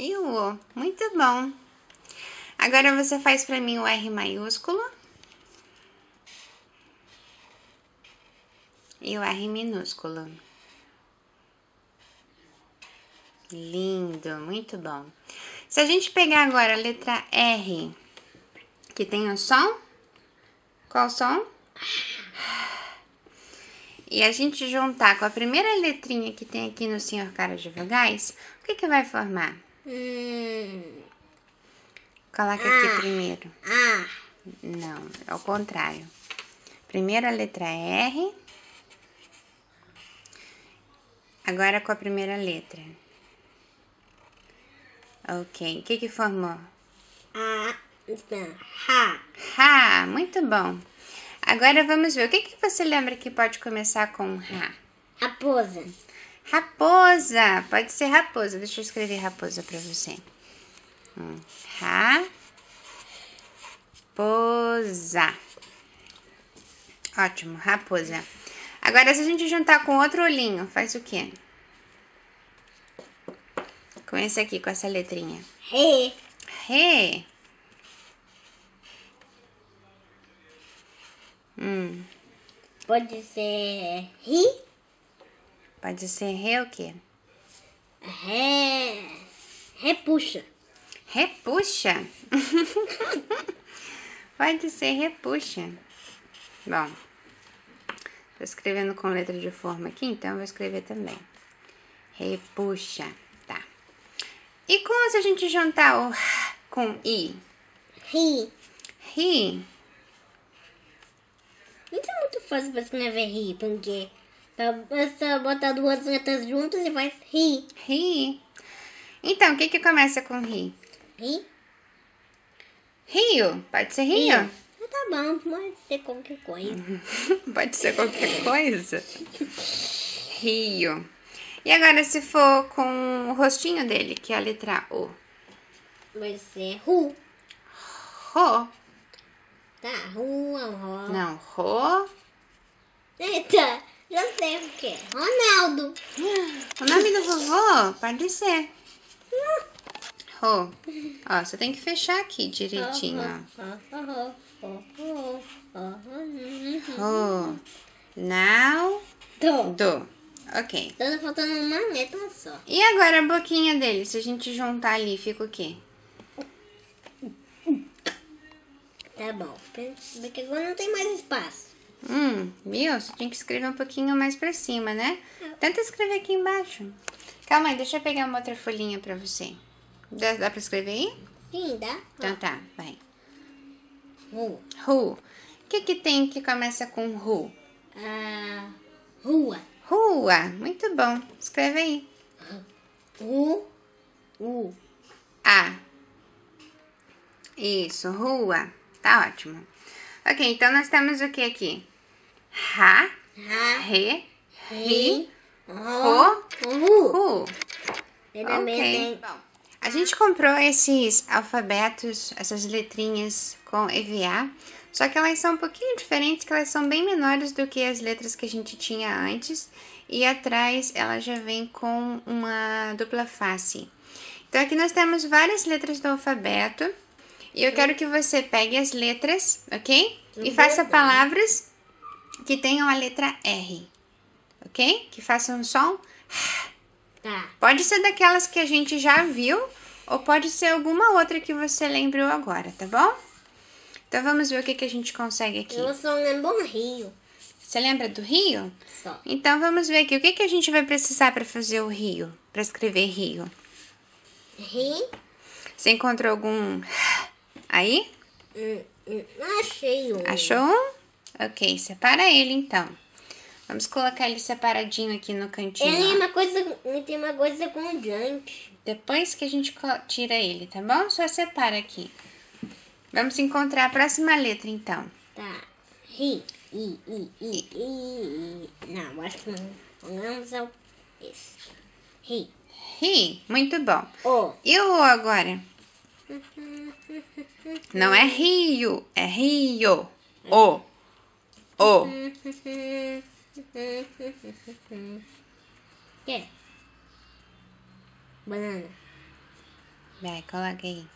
E o. Muito bom. Agora você faz para mim o R maiúsculo e o R minúsculo. Lindo, muito bom. Se a gente pegar agora a letra R, que tem o som, qual som? E a gente juntar com a primeira letrinha que tem aqui no Senhor Cara de Vogais, o que que vai formar? Coloca aqui primeiro. Não, é o contrário. Primeiro a letra R. Agora com a primeira letra. Ok, o que que formou? Ha, muito bom. Agora vamos ver, o que que você lembra que pode começar com Ra? Raposa. Raposa, pode ser raposa. Deixa eu escrever raposa pra você. Raposa. Ótimo, raposa. Agora se a gente juntar com outro olhinho, faz o quê? Com esse aqui, com essa letrinha. Rê. Rê. Pode ser ri? Pode ser re o quê? Repuxa. Repuxa? Pode ser repuxa. Bom, tô escrevendo com letra de forma aqui, então eu vou escrever também. Repuxa, tá. E como se a gente juntar o com i? Ri. Ri. Não é muito fácil pra escrever rir, porque é só botar duas letras juntas e faz rir. Rir. Então, o que que começa com rir? Rir. Rio. Pode ser rio? Rio. Tá bom, pode ser qualquer coisa. Pode ser qualquer coisa? Rio. E agora se for com o rostinho dele, que é a letra O? Vai ser ru. Ro. Tá, rua, ro. Não, ro. Eita, já sei o que é. Ronaldo. O nome do vovô pode ser. Ro. Ó, você tem que fechar aqui direitinho, ó. Ro. Now. Do. Ok. Então tá faltando uma letra só. E agora a boquinha dele, se a gente juntar ali, fica o quê? Tá bom, porque agora não tem mais espaço. Viu? Você tinha que escrever um pouquinho mais pra cima, né? Tenta escrever aqui embaixo. Calma aí, deixa eu pegar uma outra folhinha pra você. Dá pra escrever aí? Sim, dá. Então tá, vai. Ru. Ru. O que que tem que começa com ru? Rua. Rua, muito bom. Escreve aí. U. A. Isso, rua. Tá ótimo. Ok, então nós temos o que aqui? Ra, re, ri, ro, ru. Ok. Bom, a gente comprou esses alfabetos, essas letrinhas com EVA, só que elas são um pouquinho diferentes, que elas são bem menores do que as letras que a gente tinha antes. E atrás ela já vem com uma dupla face. Então aqui nós temos várias letras do alfabeto. E eu quero que você pegue as letras, ok? E faça palavras que tenham a letra R, ok? Que façam um som. Tá. Pode ser daquelas que a gente já viu, ou pode ser alguma outra que você lembrou agora, tá bom? Então vamos ver o que que a gente consegue aqui. Eu só lembro do rio. Você lembra do rio? Só. Então vamos ver aqui, o que que a gente vai precisar para fazer o rio, para escrever rio? Rio. Você encontrou algum aí? Não achei um. Achou um? Ok, separa ele então. Vamos colocar ele separadinho aqui no cantinho. Ele tem uma coisa com diante. Depois que a gente tira ele, tá bom? Só separa aqui. Vamos encontrar a próxima letra então. Tá. I. Não, acho que não. Vamos ao esse. Ri. Ri, muito bom. O. E o O agora? Não é rio, é rio. O. O. Que? Banana. Vai, coloca aí.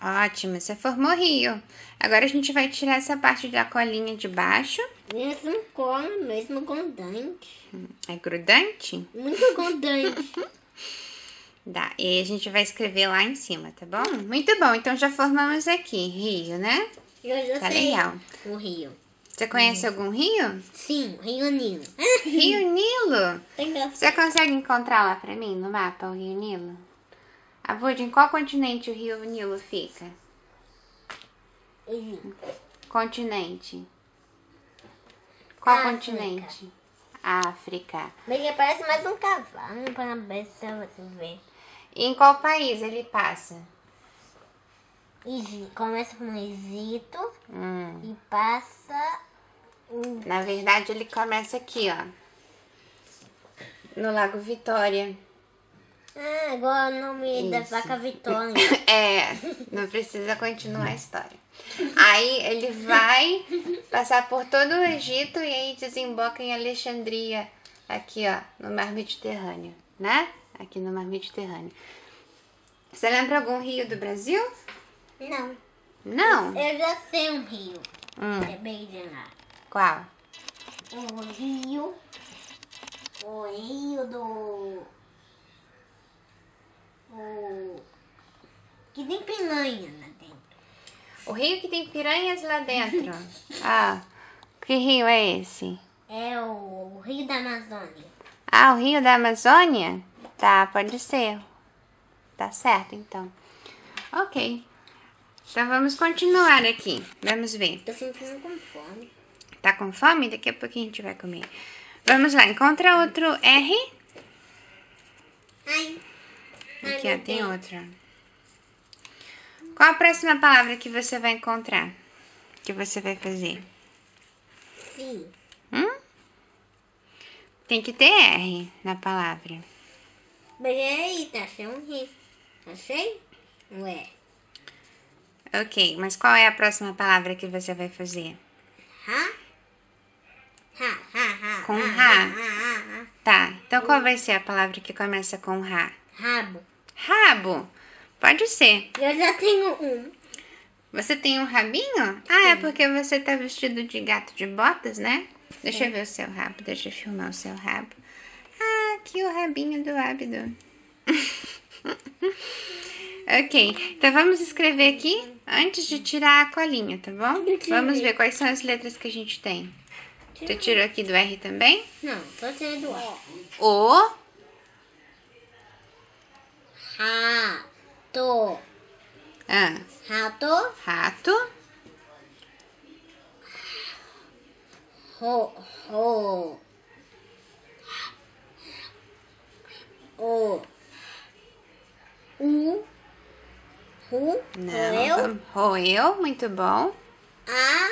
Ótimo, você formou rio. Agora a gente vai tirar essa parte da colinha de baixo. Mesmo cola, mesmo grudante. É grudante? Muito grudante. Tá, e aí a gente vai escrever lá em cima, tá bom? Muito bom, então já formamos aqui, rio, né? Eu tá sei legal. O rio. Você conhece algum rio? Sim, Rio Nilo. Rio Nilo? Você consegue encontrar lá pra mim, no mapa, o Rio Nilo? Avô, em qual continente o Rio Nilo fica? Continente. Qual África. Continente? África. Ele parece mais um cavalo para você ver. Em qual país ele passa? Começa com Egito e passa... Na verdade, ele começa aqui, ó. No Lago Vitória. Ah, igual o nome da vaca Vitória. É, não precisa continuar a história. Aí ele vai passar por todo o Egito e aí desemboca em Alexandria, aqui ó, no mar Mediterrâneo, né? Aqui no mar Mediterrâneo. Você lembra algum rio do Brasil? Não. Não? Eu já sei um rio. É bem de lá. Qual? O rio do... Que tem piranha lá dentro. O rio que tem piranhas lá dentro. Ah, que rio é esse? É o Rio da Amazônia. Ah, o Rio da Amazônia? Tá, pode ser. Tá certo, então. Ok. Então vamos continuar aqui. Vamos ver. Tô sentindo com fome. Tá com fome? Daqui a pouquinho a gente vai comer. Vamos lá, encontra outro R. Ai. Aqui, ó, tem outra. Qual a próxima palavra que você vai encontrar? Que você vai fazer? Sim. Tem que ter R na palavra. Peraí, tá sem um R. Achei? Um R. Ok, mas qual é a próxima palavra que você vai fazer? Ha. Com Ra. Tá, então qual vai ser a palavra que começa com Ra? Rabo. Rabo? Pode ser. Eu já tenho um. Você tem um rabinho? Ah, sim. É porque você tá vestido de gato de botas, né? Deixa eu ver o seu rabo, deixa eu filmar o seu rabo. Ah, aqui o rabinho do ábido. Ok, então vamos escrever aqui antes de tirar a colinha, tá bom? Vamos ver quais são as letras que a gente tem. Você tirou aqui do R também? Não, só tirei do R. O... Rato. Rato. Ro. O. U. Ru. Roeu. Roeu, muito bom. A.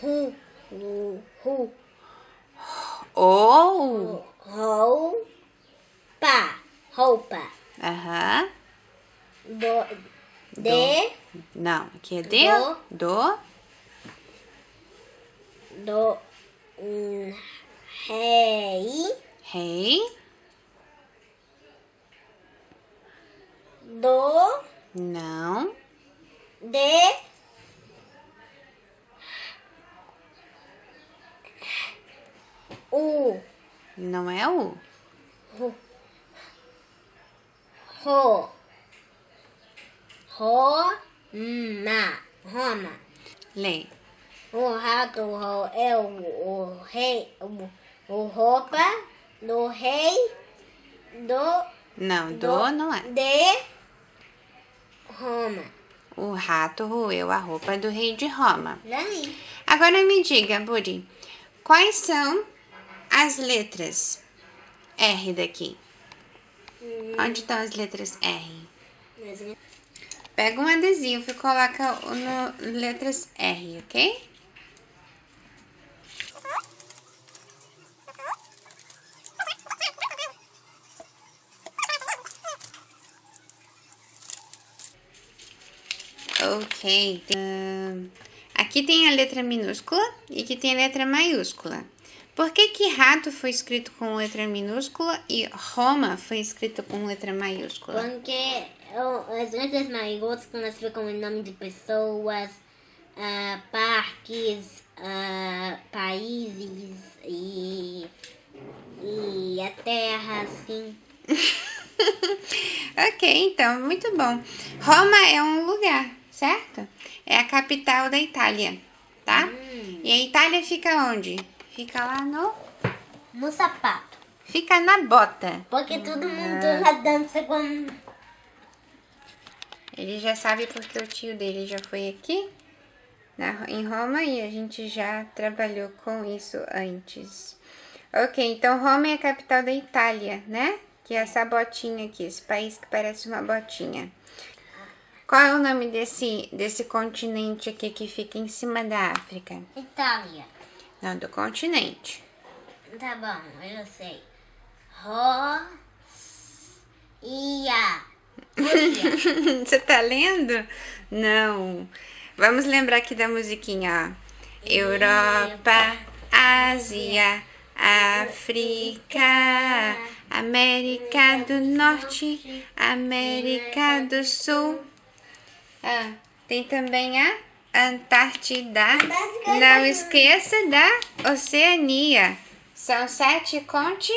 Ru. Ru. O. Rou. Pa. Roupa. Aham. Do. De. Não, aqui é de. Do. Do. Rei. Rei. Do. Não. De. U. Não é U. U. Roma. Lê. O rato é o rei, o roupa do rei do Não, do não é. De Roma. O rato roeu a roupa do rei de Roma. Daí. Agora me diga, Buri, quais são as letras R daqui? Onde estão as letras R? Pega um adesivo e coloca no letras R, ok? Ok, aqui tem a letra minúscula e aqui tem a letra maiúscula. Por que rato foi escrito com letra minúscula e Roma foi escrito com letra maiúscula? Porque as letras maiúsculas ficam em nome de pessoas, parques, países e a terra, assim. Ok, então, muito bom. Roma é um lugar, certo? É a capital da Itália, tá? E a Itália fica onde? Fica lá no sapato. Fica na bota. Porque todo mundo na dança com... Ele já sabe porque o tio dele já foi aqui em Roma e a gente já trabalhou com isso antes. Ok, então Roma é a capital da Itália, né? Que é essa botinha aqui, esse país que parece uma botinha. Qual é o nome desse continente aqui que fica em cima da África? Itália. Não, do continente. Tá bom, eu sei. Rússia. Você tá lendo? Não. Vamos lembrar aqui da musiquinha, ó. Europa, Ásia, África, América do Norte, América do Sul. Ah, tem também a... Antártida, não esqueça da Oceania. São 7 continentes.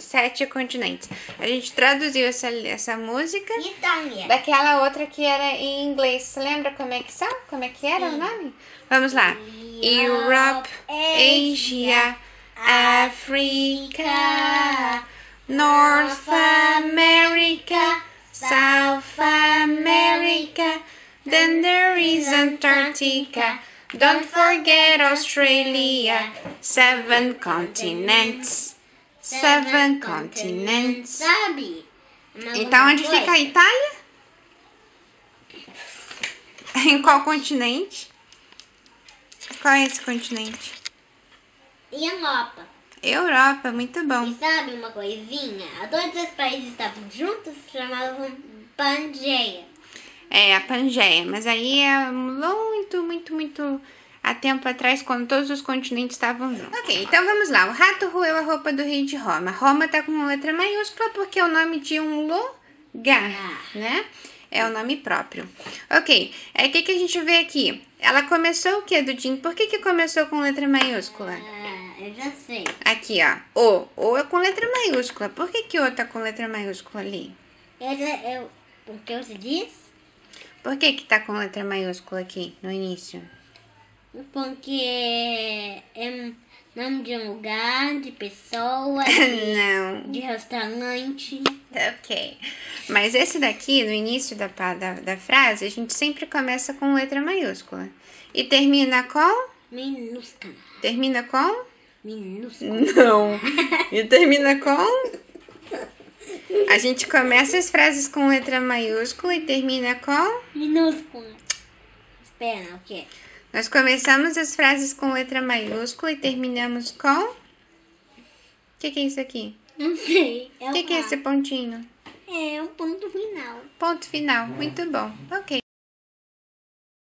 7 continentes. A gente traduziu essa música Itália. Daquela outra que era em inglês. Você lembra como é que são? Como é que era o nome? Vamos lá. Europa, Ásia, África, North America, South America. Then there is Antarctica, don't forget Australia, 7 continents. Sabe? Então, onde fica a Itália? Em qual continente? Qual é esse continente? Europa. Europa, muito bom. E sabe uma coisinha? Todos os países estavam juntos, chamavam Pangeia. É, a Pangeia, mas aí é muito, muito, muito há tempo atrás, quando todos os continentes estavam juntos. Ok, então vamos lá. O rato roeu a roupa do rei de Roma. Roma tá com letra maiúscula porque é o nome de um lugar, né? É o nome próprio. Ok, aí o que a gente vê aqui? Ela começou o quê, Dudinho? Por que começou com letra maiúscula? Eu já sei. Aqui, ó. O é com letra maiúscula. Por que o tá com letra maiúscula ali? O que você disse? Por que tá com letra maiúscula aqui, no início? Porque é nome de um lugar, de pessoa, não. De restaurante. Ok. Mas esse daqui, no início da frase, a gente sempre começa com letra maiúscula. E termina com? Minúscula. Termina com? Minúscula. Não. E termina com? A gente começa as frases com letra maiúscula e termina com... Minúscula. Espera, o quê? Nós começamos as frases com letra maiúscula e terminamos com... O que é isso aqui? Não sei. O que é esse pontinho? É um ponto final. Ponto final, muito bom. Ok.